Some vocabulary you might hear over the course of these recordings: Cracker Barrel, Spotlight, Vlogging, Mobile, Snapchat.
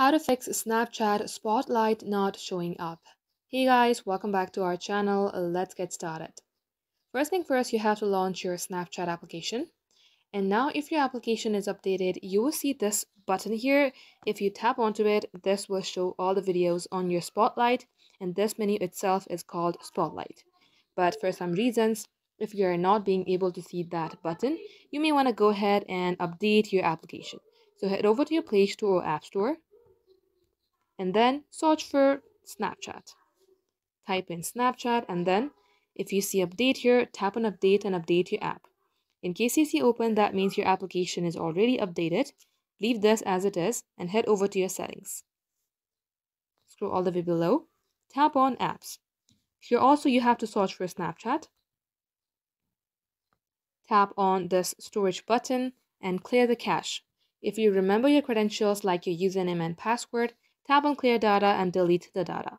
How to fix Snapchat Spotlight not showing up. Hey guys, welcome back to our channel. Let's get started. First thing first, you have to launch your Snapchat application. And now if your application is updated, you will see this button here. If you tap onto it, this will show all the videos on your Spotlight, and this menu itself is called Spotlight. But for some reasons, if you're not being able to see that button, you may want to go ahead and update your application. So head over to your Play Store or App Store, and then search for Snapchat. Type in Snapchat, and then if you see update here, tap on update and update your app. In case you see open, that means your application is already updated. Leave this as it is and head over to your settings. Scroll all the way below. Tap on apps. Here also you have to search for Snapchat. Tap on this storage button and clear the cache. If you remember your credentials like your username and password, tap on clear data and delete the data.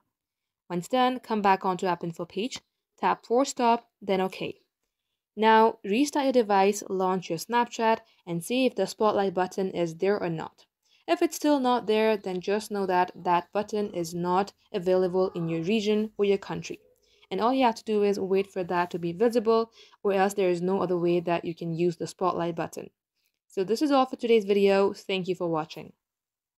Once done, come back onto app info page, tap for stop, then OK. Now restart your device, launch your Snapchat, and see if the Spotlight button is there or not. If it's still not there, then just know that that button is not available in your region or your country. And all you have to do is wait for that to be visible, or else there is no other way that you can use the Spotlight button. So this is all for today's video. Thank you for watching.